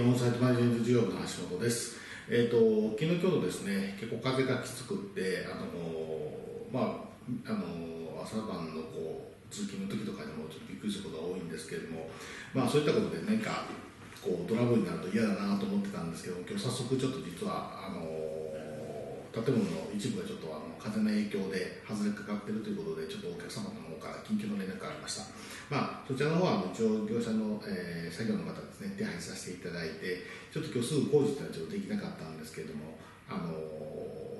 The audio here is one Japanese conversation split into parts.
オンサイトマネジメント事業部の橋本です。昨日今日ですね、結構風がきつくって、朝晩の通勤の時とかにもちょっとびっくりすることが多いんですけれども、そういったことで何かトラブルになると嫌だなと思ってたんですけど、今日早速ちょっと実は建物の一部がちょっと風の影響で外れかかっているということで、ちょっとお客様の方から緊急の連絡がありました。そちらの方は一応業者の、作業の方ですね、手配させていただいて、ちょっと今日すぐ工事というのはちょっとできなかったんですけれども、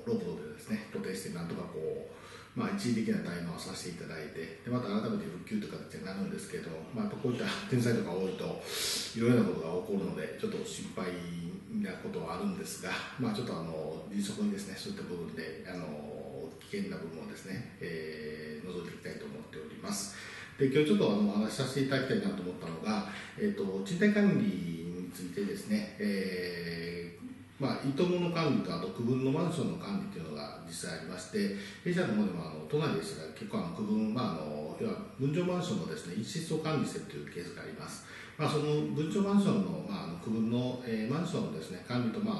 ロープでですね、固定してなんとか一時的な対応をさせていただいて、でまた改めて復旧という形になるんですけれども、やっぱこういった天災とか多いといろいろなことが起こるので、ちょっと心配なことはあるんですが、ちょっと迅速にですね、そういった部分で危険な部分をですね、除いていきたいと思っております。で今日ちょっとお話しさせていただきたいなと思ったのが、賃貸管理についてですね、いともの管理とあと区分のマンションの管理というのが実際ありまして、弊社の方でも都内でしたら結構区分、要は分譲マンションもですね、一室を管理しているというケースがあります。その分譲マンションの、区分の、マンションのですね、管理と共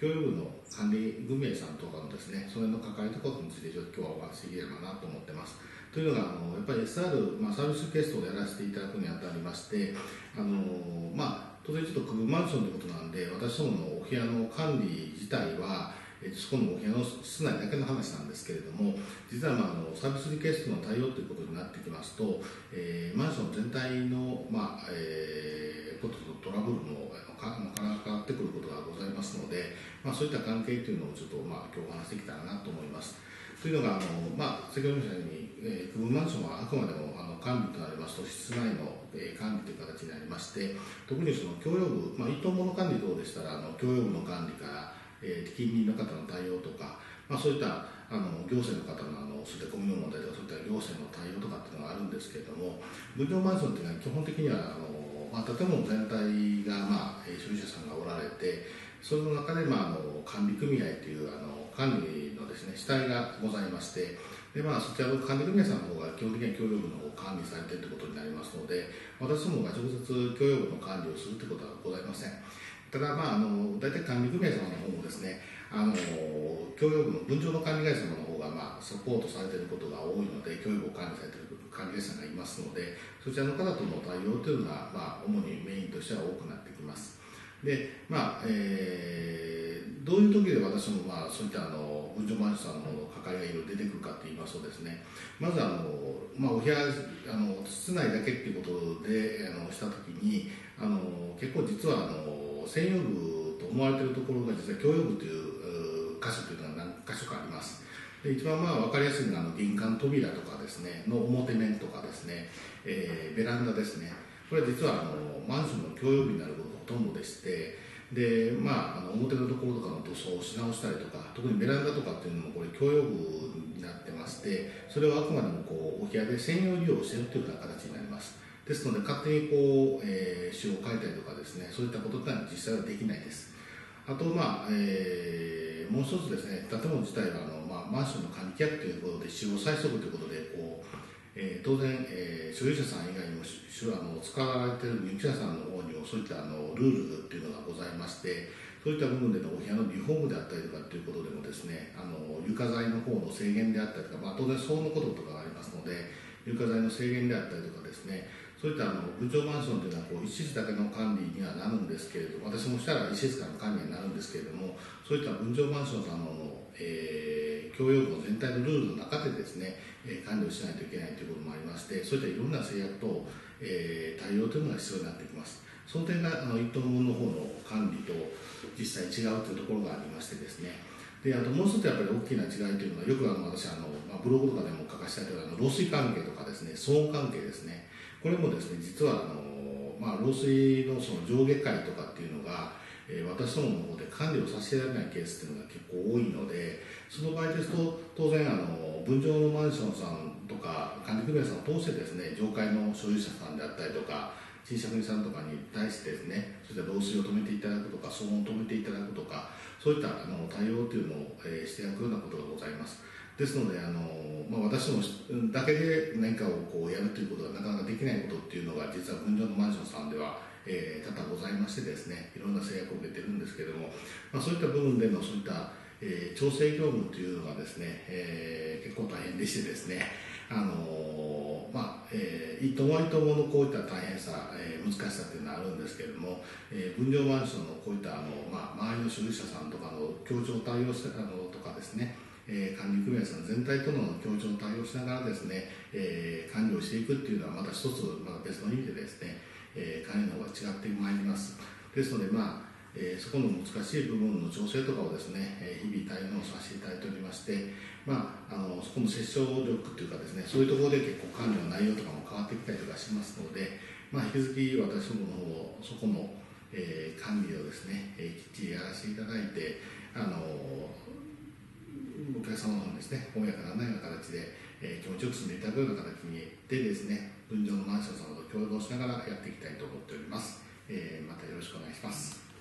有部の管理組合さんとかのですね、それの抱えたことについてちょっと今日はお話しできればなと思ってます。というのがやっぱり SR、サービスリクエストをやらせていただくにあたりまして、当然ちょっと区分マンションということなんで、私どものお部屋の管理自体はそこのお部屋の室内だけの話なんですけれども、実はサービスリクエストの対応ということになってきますと、マンション全体の、こととトラブルも関わってくることがございますので、そういった関係というのをちょっと今日お話していきたいなと思います。というのが先ほど言いましたように、区分マンションはあくまでも管理となりますと室内の管理という形になりまして、特にその共用部、一棟物管理等でしたら共用部の管理から近隣の方の対応とか、そういった行政の方のそういったゴミの問題とか、そういった行政の対応とかっていうのがあるんですけれども、分譲マンションっていうのは基本的には建物全体が所有者さんがおられて、その中で管理組合という管理のですね、主体がございまして、でそちらの管理組合さんの方が基本的には共用部の方を管理されているということになりますので、私どもが直接共用部の管理をするということはございません。ただ大体管理組合様の方もですね、共用部の分譲の管理会社様の方がサポートされていることが多いので、共用部を管理されている管理会社がいますので、そちらの方との対応というのが主にメインとしては多くなってきます。でどういう時で私もそういった分譲マンションさんの係がいろいろ出てくるかといいますとですね、まずお部屋室内だけっていうことでしたときに、結構実は専用部と思われているところが実は共用部という箇所というのが何箇所かあります。で一番分かりやすいのは玄関扉とかですねの表面とかですね、ベランダですね、これは実はマンションの共用部になることがほとんどでして、で表のところとかの塗装をし直したりとか、特にベランダとかっていうのもこれ共用部になってまして、それはあくまでもお部屋で専用利用しているというような形になります。ですので勝手に使用を変えたりとかですね、そういったことってのは実際はできないです。あともう一つですね、建物自体はマンションの管理規約ということで使用最速ということで当然、所有者さん以外にも使われている有権者さんの方にもそういったルールというのがございまして、そういった部分でのお部屋のリフォームであったりとかということでもですね、床材の方の制限であったりとか、当然騒音のこととかがありますので、床材の制限であったりとかですね、そういった分譲マンションというのは一室だけの管理にはなるんですけれども、私もしたら一室からの管理になるんですけれども、そういった分譲マンションさんの共用部の全体のルールの中でですね、管理をしないといけないということもありまして、そういったいろんな制約と、対応というのが必要になってきます。その点が一棟物の方の管理と実際違うというところがありましてですね、であともう一つやっぱり大きな違いというのは、よく私ブログとかでも書かせていただいた漏水関係とかですね、騒音関係ですね、これもですね、実は漏水のその上下階とかっていうのが私どもの方で管理をさせていただけないケースというのが結構多いので、その場合ですと当然分譲のマンションさんとか管理組合さんを通してですね、上階の所有者さんであったりとか賃借人さんとかに対してですね、そういった漏水を止めていただくとか騒音を止めていただくとか、そういった対応というのをしていただくようなことがございます。ですので私どもだけで何かをこうやるということがなかなかできないことっていうのが実は分譲のマンションさんでは、多々ございましてですね、いろんな制約を受けてるんですけれども、そういった部分でのそういった、調整業務というのがですね、結構大変でしてですね、一棟割りとものこういった大変さ、難しさというのはあるんですけれども、分譲マンションのこういった周りの所有者さんとかの協調対応とかですね、管理組合さん全体との協調対応しながらですね、管理をしていくっていうのはまた一つ、別の意味でですね、管理の方が違ってまいります。ですので、そこの難しい部分の調整とかをですね、日々対応させていただいておりまして、そこの折衝力というかですね、そういうところで結構管理の内容とかも変わってきたりとかしますので、引き続き私どもの方、そこの、管理をですね、きっちりやらせていただいて、お客様のですね、穏やかなような形で、気持ちよく住んでいただくような形でですね、分譲のマンション様と協働しながらやっていきたいと思っております。またよろしくお願いします。